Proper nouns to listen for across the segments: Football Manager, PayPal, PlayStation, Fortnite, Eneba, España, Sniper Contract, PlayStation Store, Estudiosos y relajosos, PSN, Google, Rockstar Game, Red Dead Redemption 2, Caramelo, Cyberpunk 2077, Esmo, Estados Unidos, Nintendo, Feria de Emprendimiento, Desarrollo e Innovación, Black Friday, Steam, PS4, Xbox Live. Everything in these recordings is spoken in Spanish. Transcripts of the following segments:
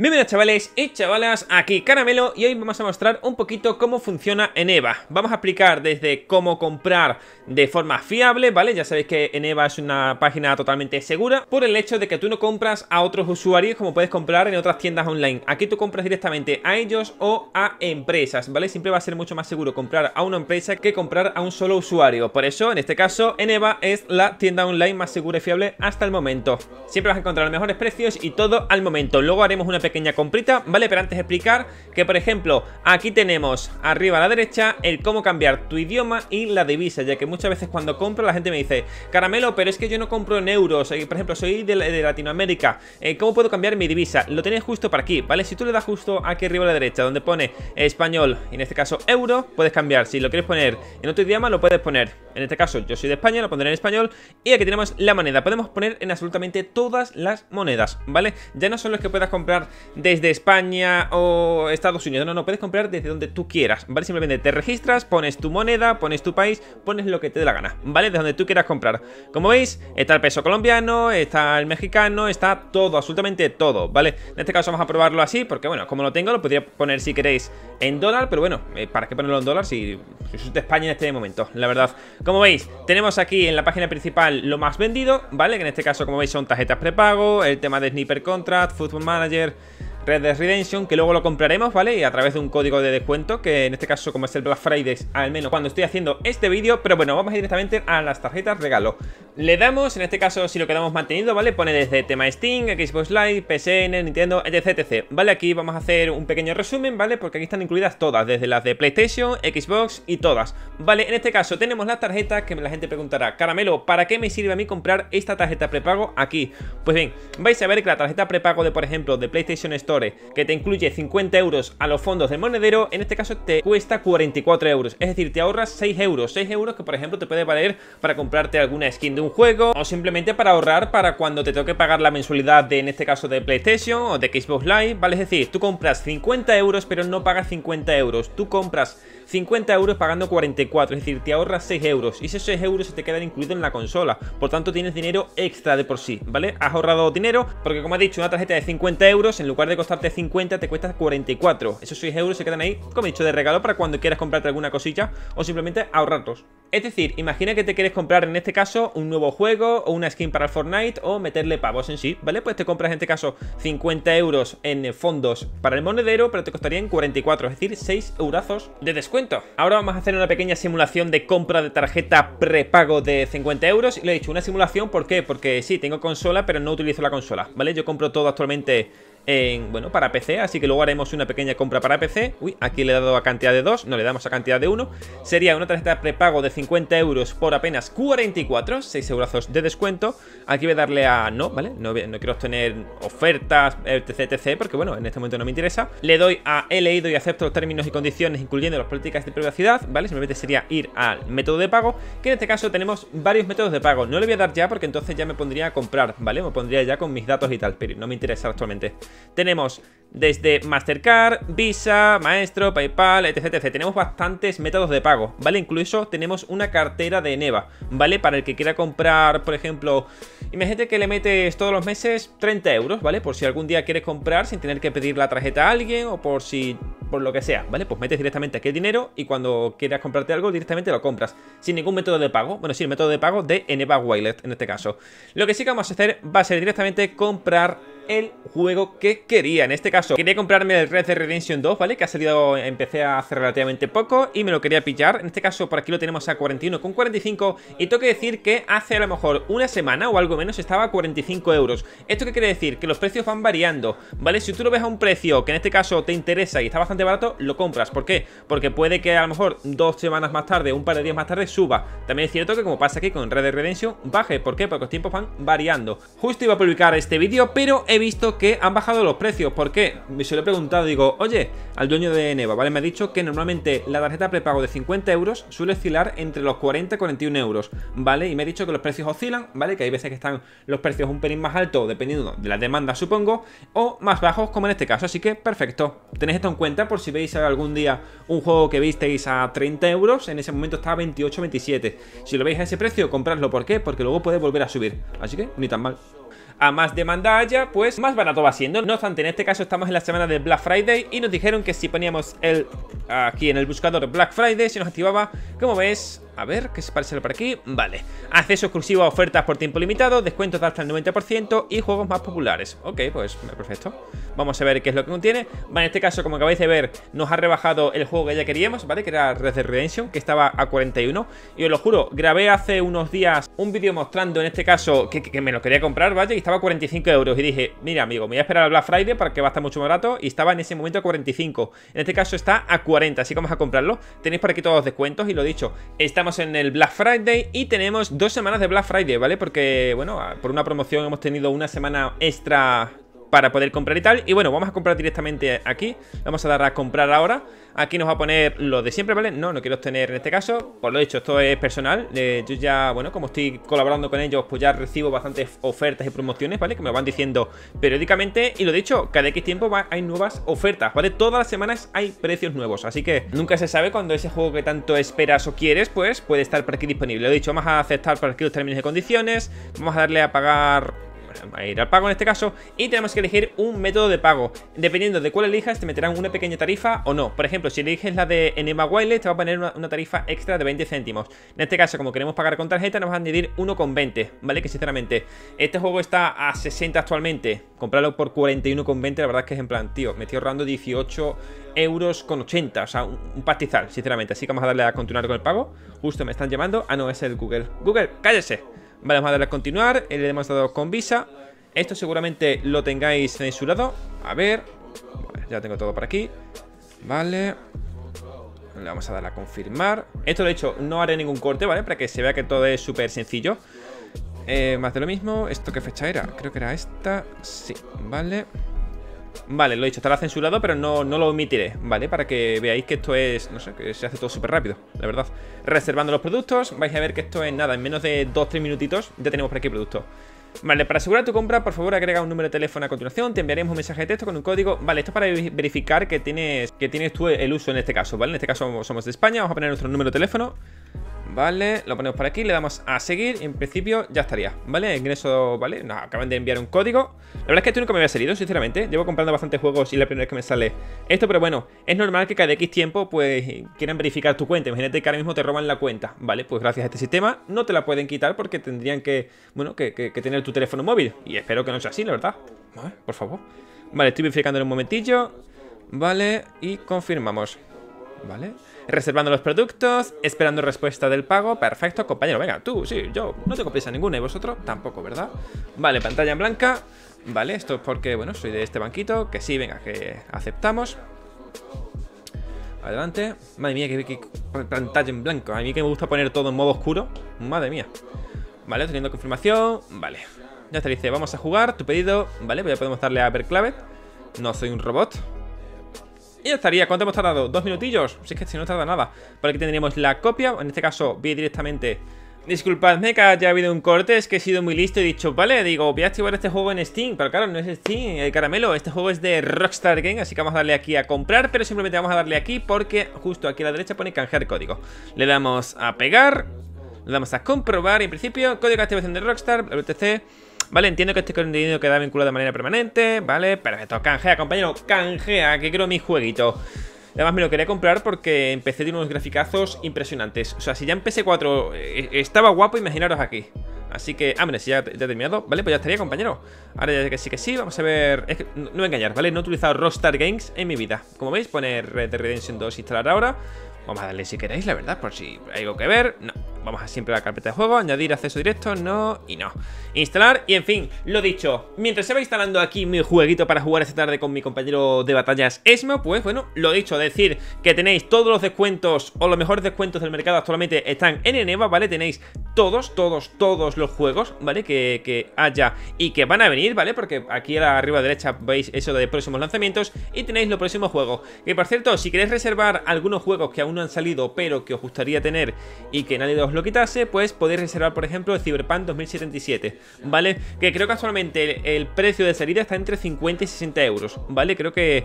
Bienvenidos chavales y chavalas, aquí Caramelo y hoy vamos a mostrar un poquito cómo funciona Eneba. Vamos a explicar desde cómo comprar de forma fiable, ¿vale? Ya sabéis que Eneba es una página totalmente segura por el hecho de que tú no compras a otros usuarios como puedes comprar en otras tiendas online. Aquí tú compras directamente a ellos o a empresas, ¿vale? Siempre va a ser mucho más seguro comprar a una empresa que comprar a un solo usuario. Por eso, en este caso, Eneba es la tienda online más segura y fiable hasta el momento. Siempre vas a encontrar los mejores precios y todo al momento. Luego haremos una pequeña comprita, ¿vale? Pero antes de explicar que, por ejemplo, aquí tenemos arriba a la derecha el cómo cambiar tu idioma y la divisa, ya que muchas veces cuando compro la gente me dice: Caramelo, pero es que yo no compro en euros, por ejemplo, soy de Latinoamérica, ¿cómo puedo cambiar mi divisa? Lo tenéis justo para aquí, ¿vale? Si tú le das justo aquí arriba a la derecha, donde pone español, y en este caso euro, puedes cambiar. Si lo quieres poner en otro idioma, lo puedes poner. En este caso, yo soy de España, lo pondré en español. Y aquí tenemos la moneda, podemos poner en absolutamente todas las monedas, ¿vale? Ya no son los que puedas comprar desde España o Estados Unidos, no, puedes comprar desde donde tú quieras, ¿vale? Simplemente te registras, pones tu moneda, pones tu país, pones lo que te dé la gana, ¿vale? De donde tú quieras comprar. Como veis, está el peso colombiano, está el mexicano, está todo, absolutamente todo, ¿vale? En este caso vamos a probarlo así, porque bueno, como lo tengo, lo podría poner si queréis en dólar, pero bueno, ¿para qué ponerlo en dólar si sois de España en este momento? La verdad. Como veis, tenemos aquí en la página principal lo más vendido, ¿vale? Que en este caso, como veis, son tarjetas prepago, el tema de Sniper Contract, Football Manager, Red Dead Redemption, que luego lo compraremos, ¿vale? Y a través de un código de descuento, que en este caso, como es el Black Friday, al menos cuando estoy haciendo este vídeo. Pero bueno, vamos directamente a las tarjetas regalo. Le damos, en este caso, si lo quedamos mantenido, ¿vale? Pone desde tema Steam, Xbox Live, PSN, Nintendo, etc, etc, ¿vale? Aquí vamos a hacer un pequeño resumen, ¿vale? Porque aquí están incluidas todas, desde las de PlayStation, Xbox y todas, ¿vale? En este caso tenemos las tarjetas que la gente preguntará: Caramelo, ¿para qué me sirve a mí comprar esta tarjeta prepago aquí? Pues bien, vais a ver que la tarjeta prepago de, por ejemplo, de PlayStation Store, que te incluye 50 euros a los fondos del monedero, en este caso te cuesta 44 euros, es decir, te ahorras 6 euros que por ejemplo te puede valer para comprarte alguna skin de un juego o simplemente para ahorrar para cuando te toque pagar la mensualidad de, en este caso, de PlayStation o de Xbox Live, ¿vale? Es decir, tú compras 50 euros pero no pagas 50 euros, tú compras 50 euros pagando 44, es decir, te ahorras 6 euros y esos 6 euros se te quedan incluidos en la consola, por tanto tienes dinero extra de por sí, ¿vale? Has ahorrado dinero porque, como he dicho, una tarjeta de 50 euros en lugar de costarte 50 te cuesta 44. Esos 6 euros se quedan ahí, como he dicho, de regalo para cuando quieras comprarte alguna cosilla o simplemente ahorrarlos. Es decir, imagina que te quieres comprar en este caso un nuevo juego o una skin para el Fortnite o meterle pavos en sí, ¿vale? Pues te compras en este caso 50 euros en fondos para el monedero, pero te costarían 44, es decir, 6 eurazos de descuento. Ahora vamos a hacer una pequeña simulación de compra de tarjeta prepago de 50 euros. Y le he dicho una simulación, ¿por qué? Porque sí, tengo consola, pero no utilizo la consola, ¿vale? Yo compro todo actualmente bueno, para PC, así que luego haremos una pequeña compra para PC. Uy, aquí le he dado a cantidad de 2, no le damos a cantidad de 1. Sería una tarjeta prepago de 50 euros por apenas 44, 6 euros de descuento. Aquí voy a darle a no, ¿vale? No quiero obtener ofertas, etc, etc, porque bueno, en este momento no me interesa. Le doy a he leído y acepto los términos y condiciones, incluyendo las políticas de privacidad, ¿vale? Simplemente sería ir al método de pago, que en este caso tenemos varios métodos de pago. No le voy a dar ya porque entonces ya me pondría a comprar, ¿vale? Me pondría ya con mis datos y tal, pero no me interesa actualmente. Tenemos desde Mastercard, Visa, Maestro, PayPal, etc, etc. Tenemos bastantes métodos de pago, ¿vale? Incluso tenemos una cartera de Eneba, ¿vale? Para el que quiera comprar, por ejemplo, imagínate que le metes todos los meses 30 euros, ¿vale? Por si algún día quieres comprar sin tener que pedir la tarjeta a alguien o por si, por lo que sea, ¿vale? Pues metes directamente aquí el dinero y cuando quieras comprarte algo directamente lo compras sin ningún método de pago. Bueno, sí, el método de pago de Eneba Wallet en este caso. Lo que sí que vamos a hacer va a ser directamente comprar el juego que quería. En este caso quería comprarme el Red Dead Redemption 2, ¿vale? Que ha salido, empecé hace relativamente poco y me lo quería pillar. En este caso por aquí lo tenemos a 41,45 y tengo que decir que hace a lo mejor una semana o algo menos estaba a 45 euros. ¿Esto qué quiere decir? Que los precios van variando, ¿vale? Si tú lo ves a un precio que en este caso te interesa y está bastante barato, lo compras. ¿Por qué? Porque puede que a lo mejor dos semanas más tarde, un par de días más tarde suba. También es cierto que, como pasa aquí con Red Dead Redemption, baje. ¿Por qué? Porque los tiempos van variando. Justo iba a publicar este vídeo, pero he visto que han bajado los precios. ¿Por qué? Me se lo he preguntado, digo, oye, al dueño de Eneba, ¿vale? Me ha dicho que normalmente la tarjeta prepago de 50 euros suele oscilar entre los 40 y 41 euros, ¿vale? Y me ha dicho que los precios oscilan, ¿vale? Que hay veces que están los precios un pelín más altos, dependiendo de la demanda, supongo, o más bajos, como en este caso. Así que, perfecto. Tenéis esto en cuenta por si veis algún día un juego que visteis a 30 euros, en ese momento está a 28, 27. Si lo veis a ese precio, compradlo. ¿Por qué? Porque luego puede volver a subir. Así que, ni tan mal. a más demanda haya, pues más barato va siendo. No obstante, en este caso estamos en la semana del Black Friday y nos dijeron que si poníamos el aquí en el buscador Black Friday se nos activaba, como ves. A ver, ¿qué se parece por aquí? Vale. Acceso exclusivo a ofertas por tiempo limitado, descuentos de hasta el 90% y juegos más populares. Ok, pues perfecto. Vamos a ver qué es lo que contiene. Vale, en este caso, como acabáis de ver, nos ha rebajado el juego que ya queríamos, ¿vale? Que era Red Dead Redemption, que estaba a 41. Y os lo juro, grabé hace unos días un vídeo mostrando, en este caso, que me lo quería comprar, ¿vale? Y estaba a 45 euros. Y dije, mira, amigo, me voy a esperar al Black Friday porque va a estar mucho más barato. Y estaba en ese momento a 45. En este caso está a 40, así que vamos a comprarlo. Tenéis por aquí todos los descuentos y lo dicho, estamos en el Black Friday y tenemos 2 semanas de Black Friday, ¿vale? Porque, bueno, por una promoción hemos tenido una semana extra para poder comprar y tal. Y bueno, vamos a comprar directamente aquí. Vamos a dar a comprar ahora. Aquí nos va a poner lo de siempre, ¿vale? No, no quiero obtener en este caso. Por lo dicho, esto es personal. Yo ya, bueno, como estoy colaborando con ellos, pues ya recibo bastantes ofertas y promociones, ¿vale? Que me lo van diciendo periódicamente. Y lo dicho, cada X tiempo hay nuevas ofertas, ¿vale? Todas las semanas hay precios nuevos. Así que nunca se sabe cuando ese juego que tanto esperas o quieres, pues puede estar por aquí disponible. Lo dicho, vamos a aceptar por aquí los términos y condiciones. Vamos a darle a pagar... a ir al pago en este caso. Y tenemos que elegir un método de pago. Dependiendo de cuál elijas, te meterán una pequeña tarifa o no. Por ejemplo, si eliges la de Eneba Wireless, te va a poner una tarifa extra de 20 céntimos. En este caso, como queremos pagar con tarjeta, nos va a añadir 1,20, ¿vale? Que sinceramente, este juego está a 60 actualmente. Comprarlo por 41,20, la verdad es que es en plan, tío, me estoy ahorrando 18,80 euros. O sea, un pastizal, sinceramente. Así que vamos a darle a continuar con el pago. Justo me están llamando. Ah, no, es el Google. Google, cállese. Vale, vamos a darle a continuar. Le hemos dado con Visa. Esto seguramente lo tengáis censurado. A ver. Vale, ya tengo todo por aquí. Vale. Le vamos a dar a confirmar. Esto lo he hecho. No haré ningún corte, ¿vale? Para que se vea que todo es súper sencillo. Más de lo mismo. ¿Esto qué fecha era? Creo que era esta. Sí, vale. Vale, lo he dicho, estará censurado, pero no lo omitiré, ¿vale? Para que veáis que esto es, no sé, que se hace todo súper rápido, la verdad. Reservando los productos, vais a ver que esto es nada, en menos de 2-3 minutitos ya tenemos por aquí productos. Vale, para asegurar tu compra, por favor, agrega un número de teléfono a continuación. Te enviaremos un mensaje de texto con un código. Vale, esto es para verificar que tienes tú el uso en este caso, ¿vale? En este caso somos de España, vamos a poner nuestro número de teléfono. Vale, lo ponemos por aquí, le damos a seguir y en principio ya estaría, ¿vale? Ingreso, ¿vale? Nos acaban de enviar un código. La verdad es que esto nunca me había salido, sinceramente. Llevo comprando bastantes juegos y la primera vez que me sale esto, pero bueno, es normal que cada X tiempo pues quieran verificar tu cuenta. Imagínate que ahora mismo te roban la cuenta, ¿vale? Pues gracias a este sistema no te la pueden quitar porque tendrían que, bueno, que tener tu teléfono móvil. Y espero que no sea así, la verdad. Vale, por favor. Vale, estoy verificando en un momentillo. Vale, y confirmamos. Vale, reservando los productos, esperando respuesta del pago. Perfecto, compañero, venga, tú, sí, yo. No tengo prisa ninguna y vosotros tampoco, ¿verdad? Vale, pantalla en blanca. Vale, esto es porque, bueno, soy de este banquito. Que sí, venga, que aceptamos. Adelante. Madre mía, que pantalla en blanco. A mí que me gusta poner todo en modo oscuro. Madre mía. Vale, teniendo confirmación. Vale, ya te dice, vamos a jugar, tu pedido. Vale, pues ya podemos darle a ver clave. No soy un robot. Y ya estaría. ¿Cuánto hemos tardado? 2 minutillos. Si es que si no tarda nada. Por aquí tendríamos la copia. En este caso, vi directamente. Disculpadme que haya habido un corte. Es que he sido muy listo y he dicho, vale, digo, voy a activar este juego en Steam. Pero claro, no es Steam, el Caramelo. Este juego es de Rockstar Game, así que vamos a darle aquí a comprar. Pero simplemente vamos a darle aquí porque justo aquí a la derecha pone canjear código. Le damos a pegar. Le damos a comprobar. Y en principio, código de activación de Rockstar, BTC. Vale, entiendo que este contenido queda vinculado de manera permanente. Vale, perfecto, canjea, compañero. Canjea, que quiero mi jueguito. Además me lo quería comprar porque empecé de unos graficazos impresionantes. O sea, si ya en PS4 estaba guapo, imaginaros aquí. Así que, hombre, si ya he terminado. Vale, pues ya estaría, compañero. Ahora ya que sí, vamos a ver. Es que, no voy a engañar, ¿vale? No he utilizado Rockstar Games en mi vida. Como veis, poner Red Dead Redemption 2 instalar ahora. Vamos a darle si queréis, la verdad, por si hay algo que ver. No, vamos a siempre a la carpeta de juego, añadir acceso directo, no y no. Instalar y en fin, lo dicho. Mientras se va instalando aquí mi jueguito para jugar esta tarde con mi compañero de batallas Esmo, pues bueno, lo dicho, decir que tenéis todos los descuentos o los mejores descuentos del mercado actualmente están en Eneba, ¿vale? Tenéis todos los juegos, ¿vale? Que haya y que van a venir, ¿vale? Porque aquí a la arriba derecha veis eso de próximos lanzamientos y tenéis los próximos juegos. Que por cierto, si queréis reservar algunos juegos que aún no han salido pero que os gustaría tener y que nadie os lo quitase, pues podéis reservar por ejemplo el Cyberpunk 2077, ¿vale? Que creo que actualmente el precio de salida está entre 50 y 60 euros, ¿vale? Creo que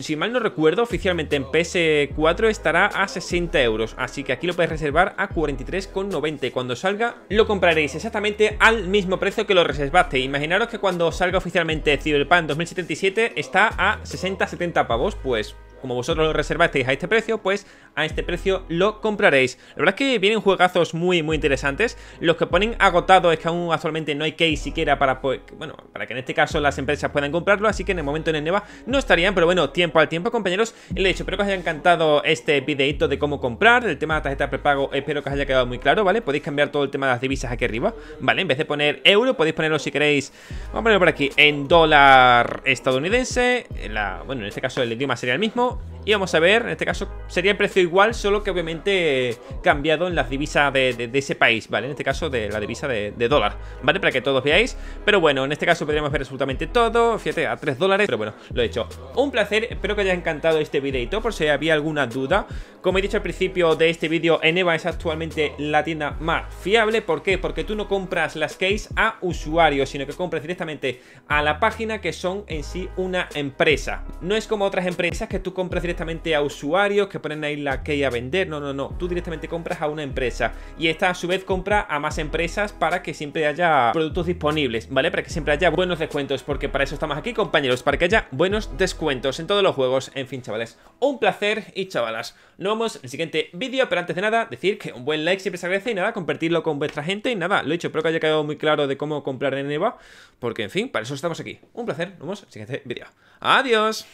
si mal no recuerdo, oficialmente en PS4 estará a 60€, así que aquí lo podéis reservar a 43,90 y cuando salga lo compraréis exactamente al mismo precio que lo reservaste. Imaginaros que cuando salga oficialmente Cyberpunk 2077 está a 60-70 pavos, pues como vosotros lo reservasteis a este precio, pues a este precio lo compraréis. La verdad es que vienen juegazos muy interesantes. Los que ponen agotado es que aún actualmente no hay case siquiera para, pues, bueno, para que en este caso las empresas puedan comprarlo, así que en el momento en Eneba no estarían, pero bueno, tiempo al tiempo, compañeros. Les he dicho, espero que os haya encantado este videito de cómo comprar. El tema de la tarjeta prepago espero que os haya quedado muy claro, ¿vale? Podéis cambiar todo el tema de las divisas aquí arriba, ¿vale? En vez de poner euro, podéis ponerlo si queréis, vamos a ponerlo por aquí, en dólar estadounidense, bueno, en este caso el idioma sería el mismo. Y vamos a ver, en este caso sería el precio igual, solo que obviamente cambiado en las divisas de ese país, ¿vale? En este caso de la divisa de dólar, ¿vale? Para que todos veáis. Pero bueno, en este caso podríamos ver absolutamente todo, fíjate, a $3. Pero bueno, lo he hecho. Un placer, espero que haya encantado este videito, por si había alguna duda. Como he dicho al principio de este vídeo, Eneba es actualmente la tienda más fiable. ¿Por qué? Porque tú no compras las keys a usuarios, sino que compras directamente a la página, que son en sí una empresa. No es como otras empresas que tú compras directamente a usuarios que ponen ahí la key a vender, no, tú directamente compras a una empresa y esta a su vez compra a más empresas para que siempre haya productos disponibles, ¿vale? Para que siempre haya buenos descuentos, porque para eso estamos aquí, compañeros, para que haya buenos descuentos en todos los juegos. En fin, chavales, un placer y chavalas, nos vemos en el siguiente vídeo, pero antes de nada, decir que un buen like siempre se agradece y nada, compartirlo con vuestra gente y nada, lo he dicho, espero que haya quedado muy claro de cómo comprar en Eneba, porque en fin, para eso estamos aquí. Un placer, nos vemos en el siguiente vídeo. Adiós.